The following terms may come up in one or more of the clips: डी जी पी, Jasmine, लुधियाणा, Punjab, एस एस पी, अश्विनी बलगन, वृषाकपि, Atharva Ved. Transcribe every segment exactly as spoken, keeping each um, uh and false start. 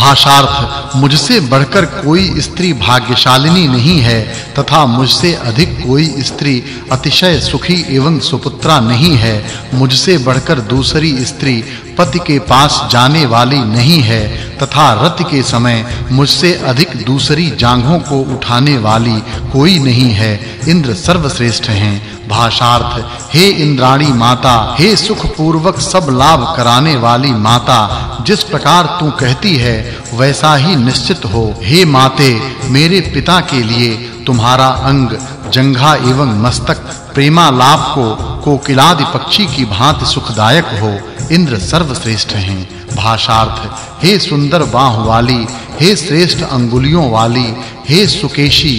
भाषार्थ मुझसे बढ़कर कोई स्त्री भाग्यशालिनी नहीं है तथा मुझसे अधिक कोई स्त्री अतिशय सुखी एवं सुपुत्रा नहीं है। मुझसे बढ़कर दूसरी स्त्री पति के पास जाने वाली नहीं है तथा रति के समय मुझसे अधिक दूसरी जांघों को उठाने वाली कोई नहीं है। इंद्र सर्वश्रेष्ठ हैं। भाषार्थ हे इंद्राणी माता, हे सुख पूर्वक सब लाभ कराने वाली माता, जिस प्रकार तू कहती है वैसा ही निश्चित हो। हे माते, मेरे पिता के लिए तुम्हारा अंग, जंघा एवं मस्तक प्रेमालाप को कोकिलादि पक्षी की भांति सुखदायक हो। इंद्र सर्वश्रेष्ठ हैं। भाषार्थ हे सुंदर बाहु वाली, हे श्रेष्ठ अंगुलियों वाली, हे सुकेशी,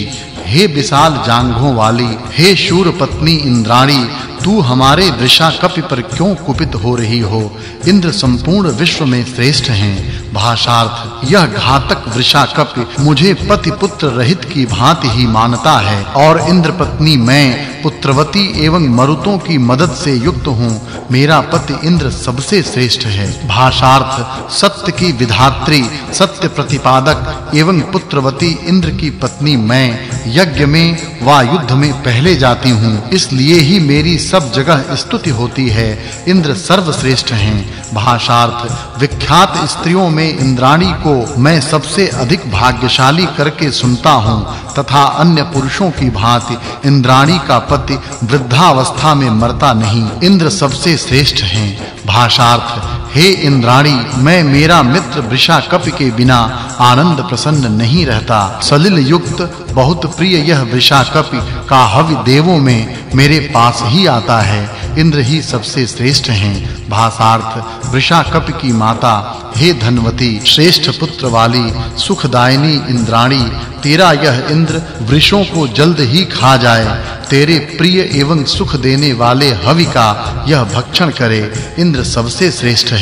हे विशाल जांघों वाली, हे शूर पत्नी इंद्राणी, तू हमारे दृशा कपि पर क्यों कुपित हो रही हो। इंद्र संपूर्ण विश्व में श्रेष्ठ हैं। भाषार्थ यह घातक वृषा कपि मुझे पति पुत्र रहित की भांति ही मानता है और इंद्र पत्नी मैं पुत्रवती एवं मरुतों की मदद से युक्त हूँ। मेरा पति इंद्र सबसे श्रेष्ठ है। भाषार्थ सत्य की विधात्री, सत्य प्रतिपादक एवं पुत्रवती इंद्र की पत्नी मैं यज्ञ में वा युद्ध में पहले जाती हूँ, इसलिए ही मेरी सब जगह स्तुति होती है। इंद्र सर्वश्रेष्ठ हैं। भाषार्थ विख्यात स्त्रियों में इंद्राणी को मैं सबसे अधिक भाग्यशाली करके सुनता हूँ तथा अन्य पुरुषों की भांति इंद्राणी का पति वृद्धावस्था में मरता नहीं। इंद्र सबसे श्रेष्ठ हैं। भाषार्थ हे इंद्राणी, मैं मेरा मित्र वृषाकप के बिना आनंद प्रसन्न नहीं रहता। सलिल युक्त बहुत प्रिय यह वृषाकप का हवि देवों में मेरे पास ही आता है। इंद्र ही सबसे श्रेष्ठ हैं। भाषार्थ वृषाकप की माता, हे धनवती, श्रेष्ठ पुत्र वाली सुखदायिनी इंद्राणी, तेरा यह इंद्र वृषों को जल्द ही खा जाए, तेरे प्रिय एवं सुख देने वाले हवि का यह भक्षण करे। इंद्र सबसे श्रेष्ठ है।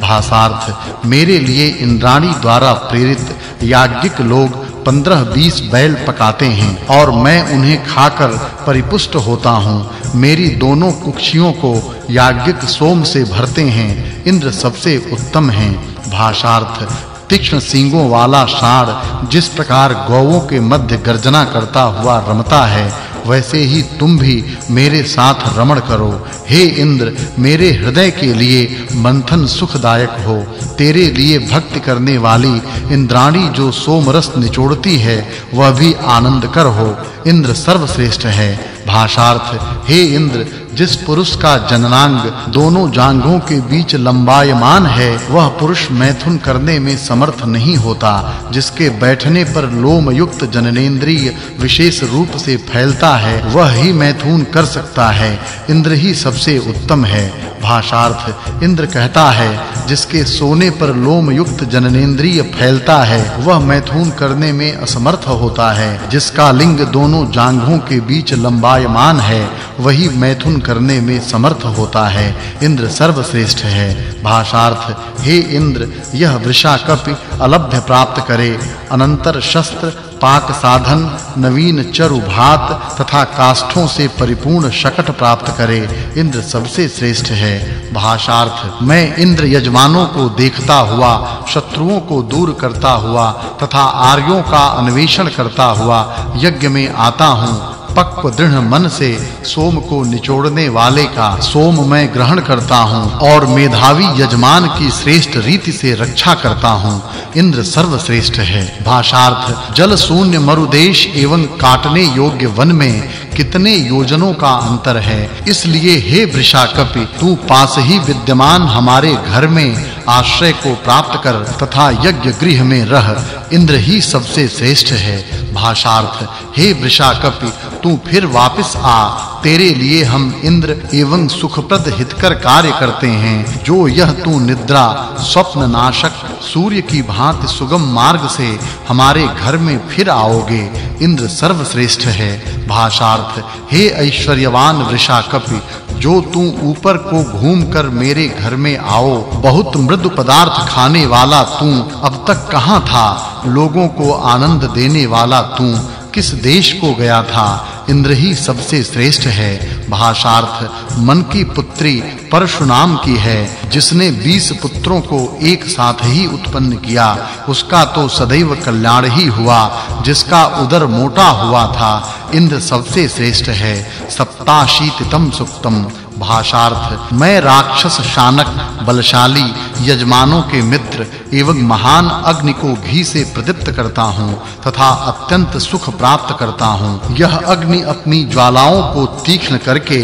भाषार्थ मेरे लिए इंद्राणी द्वारा प्रेरित याज्ञिक लोग पंद्रह बीस बैल पकाते हैं और मैं उन्हें खाकर परिपुष्ट होता हूँ। मेरी दोनों कुक्षियों को याज्ञिक सोम से भरते हैं। इंद्र सबसे उत्तम हैं। भाषार्थ तीक्ष्ण सींगों वाला षाढ़ जिस प्रकार गौओं के मध्य गर्जना करता हुआ रमता है, वैसे ही तुम भी मेरे साथ रमण करो। हे इंद्र, मेरे हृदय के लिए मंथन सुखदायक हो। तेरे लिए भक्ति करने वाली इंद्राणी जो सोमरस निचोड़ती है, वह भी आनंद कर हो। इंद्र सर्वश्रेष्ठ है। भाषार्थ हे इंद्र, जिस पुरुष का जननांग दोनों जांघों के बीच लंबायमान है, वह पुरुष मैथुन करने में समर्थ नहीं होता। जिसके बैठने पर लोम युक्त जननेंद्रिय विशेष रूप से फैलता है, वह ही मैथुन कर सकता है। इंद्र ही सबसे उत्तम है। भाषार्थ इंद्र कहता है, जिसके सोने पर लोम युक्त जननेंद्रिय फैलता है, वह मैथुन करने में असमर्थ होता है। जिसका लिंग दोनों जांघों के बीच लंबायमान है, वही मैथुन करने में समर्थ होता है। इंद्र सर्वश्रेष्ठ है। भाषार्थ हे इंद्र, यह वृषाकपि अलभ्य प्राप्त करे, अनंतर शस्त्र, पाक साधन, नवीन चरु भात तथा काष्ठों से परिपूर्ण शकट प्राप्त करे। इंद्र सबसे श्रेष्ठ है। भाषार्थ मैं इंद्र यजमानों को देखता हुआ, शत्रुओं को दूर करता हुआ तथा आर्यों का अन्वेषण करता हुआ यज्ञ में आता हूँ। पक्व दृढ़ मन से सोम को निचोड़ने वाले का सोम मैं ग्रहण करता हूँ और मेधावी यजमान की श्रेष्ठ रीति से रक्षा करता हूँ। इंद्र सर्वश्रेष्ठ है। भाषार्थ जल शून्य मरुदेश एवं काटने योग्य वन में कितने योजनों का अंतर है, इसलिए हे वृषाकपि, तू पास ही विद्यमान हमारे घर में आश्रय को प्राप्त कर तथा यज्ञ गृह में रह। इंद्र ही सबसे श्रेष्ठ है। भाषार्थ हे वृषाकपि, तू फिर वापस आ, तेरे लिए हम इंद्र एवं सुखप्रद हितकर कार्य करते हैं। जो यह तू निद्रा स्वप्न नाशक सूर्य की भांति सुगम मार्ग से हमारे घर में फिर आओगे। इंद्र सर्वश्रेष्ठ है। भाषार्थ हे ऐश्वर्यवान वृषाकपि, जो तू ऊपर को घूमकर मेरे घर में आओ। बहुत मृदु पदार्थ खाने वाला तू अब तक कहाँ था? लोगों को आनंद देने वाला तू किस देश को गया था? इंद्र ही सबसे श्रेष्ठ है। भाषार्थ मन की पुत्री परशुनाम की है जिसने बीस पुत्रों को एक साथ ही उत्पन्न किया, उसका तो सदैव कल्याण ही हुआ। जिसका उदर मोटा हुआ था इंद्र सबसे श्रेष्ठ है। सप्ताशीतितम सुक्तम भाषार्थ मैं राक्षस शानक बलशाली यजमानों के मित्र एवं महान अग्नि को घी से प्रदीप्त करता हूँ तथा अत्यंत सुख प्राप्त करता हूँ। यह अग्नि अपनी ज्वालाओं को तीक्ष्ण करके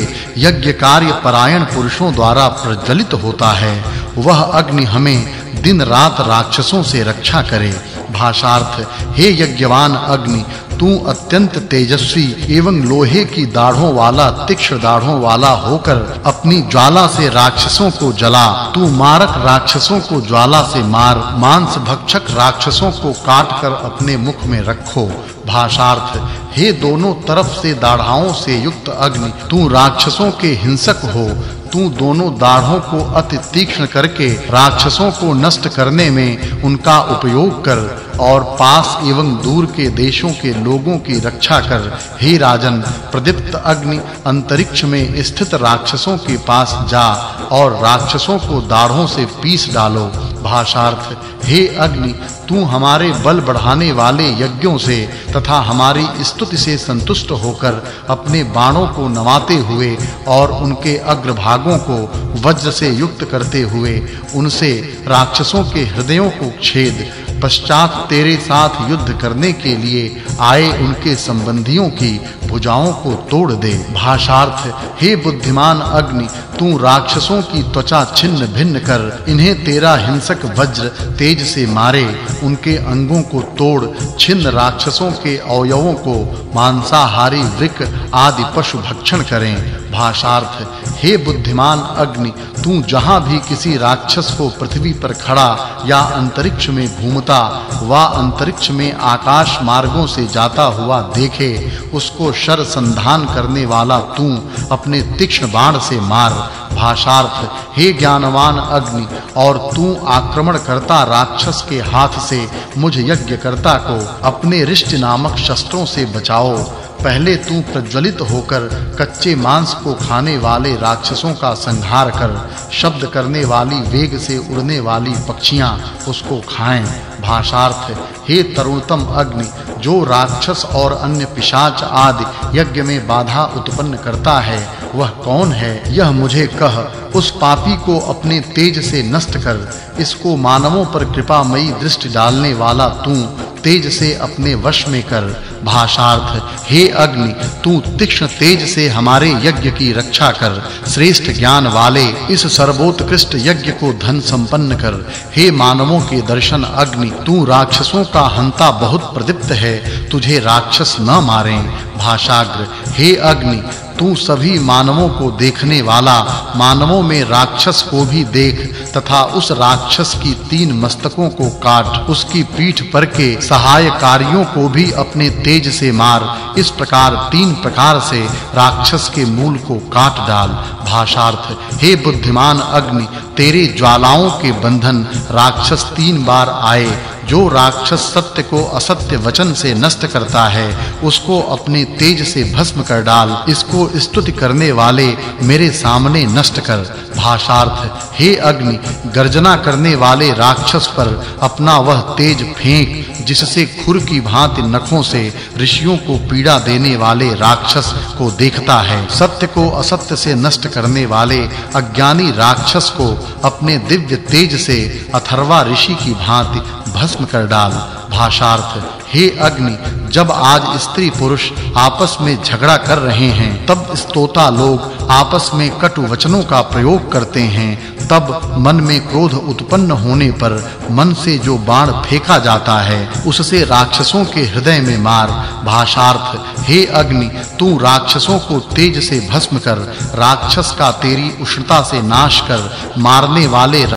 यज्ञ कार्य परायण पुरुषों द्वारा प्रज्वलित होता है। वह अग्नि हमें दिन रात राक्षसों से रक्षा करे। भाषार्थ हे यज्ञवान अग्नि, तू अत्यंत तेजस्वी एवं लोहे की दाढ़ों वाला तीक्ष्ण दाढ़ों वाला होकर अपनी ज्वाला से राक्षसों को जला। तू मारक राक्षसों को ज्वाला से मार, मांस भक्षक राक्षसों को काट कर अपने मुख में रखो। भाषार्थ हे दोनों तरफ से दाढ़ाओं से युक्त अग्नि, तू राक्षसों के हिंसक हो। तू दोनों दाढ़ों को अति तीक्ष्ण करके राक्षसों को नष्ट करने में उनका उपयोग कर और पास एवं दूर के देशों के लोगों की रक्षा कर। हे राजन, प्रदीप्त अग्नि अंतरिक्ष में स्थित राक्षसों के पास जा और राक्षसों को दाढ़ों से पीस डालो। भाषार्थ हे अग्नि, तू हमारे बल बढ़ाने वाले यज्ञों से तथा हमारी स्तुति से संतुष्ट होकर अपने बाणों को नमाते हुए और उनके अग्रभागों को वज्र से युक्त करते हुए उनसे राक्षसों के हृदयों को छेद। पश्चात तेरे साथ युद्ध करने के लिए आए उनके संबंधियों की भुजाओं को तोड़ दे। भाषार्थ हे बुद्धिमान अग्नि, तू राक्षसों की त्वचा छिन्न भिन्न कर इन्हें तेरा हिंसक वज्र तेज से मारे। उनके अंगों को तोड़ छिन्न राक्षसों के अवयवों को मांसाहारी वृक आदि पशु भक्षण करें। भाषार्थ हे बुद्धिमान अग्नि, तू जहां भी किसी राक्षस को पृथ्वी पर खड़ा या अंतरिक्ष में घूमता वा अंतरिक्ष में आकाश मार्गों से जाता हुआ देखे, उसको शर संधान करने वाला तू अपने तीक्ष्ण बाण से मार। भाषार्थ हे ज्ञानवान अग्नि, और तू आक्रमण करता राक्षस के हाथ से मुझ यज्ञ करता को अपने रिष्टि नामक शस्त्रों से बचाओ। पहले तू प्रज्वलित होकर कच्चे मांस को खाने वाले राक्षसों का संहार कर। शब्द करने वाली वेग से उड़ने वाली पक्षियां उसको खाएं। भाषार्थ हे तरुणतम अग्नि, जो राक्षस और अन्य पिशाच आदि यज्ञ में बाधा उत्पन्न करता है वह कौन है, यह मुझे कह। उस पापी को अपने तेज से नष्ट कर। इसको मानवों पर कृपामयी दृष्टि डालने वाला तू तेज से अपने वश में कर। भाषार्थ हे अग्नि, तू तीक्ष्ण तेज से हमारे यज्ञ की रक्षा कर। श्रेष्ठ ज्ञान वाले इस सर्वोत्कृष्ट यज्ञ को धन संपन्न कर। हे मानवों के दर्शन अग्नि, तू राक्षसों का हंता बहुत प्रदीप्त है, तुझे राक्षस न मारें। भाषाग्र हे अग्नि, तू सभी मानवों को देखने वाला, मानवों में राक्षस को भी देख तथा उस राक्षस की तीन मस्तकों को काट। उसकी पीठ पर के सहाय कार्यों को भी अपने तेज से मार। इस प्रकार तीन प्रकार से राक्षस के मूल को काट डाल। भाषार्थ हे बुद्धिमान अग्नि, तेरे ज्वालाओं के बंधन राक्षस तीन बार आए। जो राक्षस सत्य को असत्य वचन से नष्ट करता है उसको अपने तेज से भस्म कर डाल। इसको स्तुति करने वाले मेरे सामने नष्ट कर। भाषार्थ हे अग्नि, गर्जना करने वाले राक्षस पर अपना वह तेज फेंक जिससे खुर की भांति नखों से ऋषियों को पीड़ा देने वाले राक्षस को देखता है। सत्य को असत्य से नष्ट करने वाले अज्ञानी राक्षस को अपने दिव्य तेज से अथर्वा ऋषि की भांति भस्म कर डाल। भाषार्थ हे अग्नि, जब आज स्त्री पुरुष आपस में झगड़ा कर रहे हैं, तब स्तोता लोग आपस में कटु वचनों का प्रयोग करते हैं, तब मन में क्रोध उत्पन्न होने पर मन से जो बाण फेंका जाता है उससे राक्षसों के हृदय में मार। भाषार्थ हे अग्नि, तू राक्षसों को तेज से भस्म कर। राक्षस का तेरी उष्णता से नाश कर। मारने वाले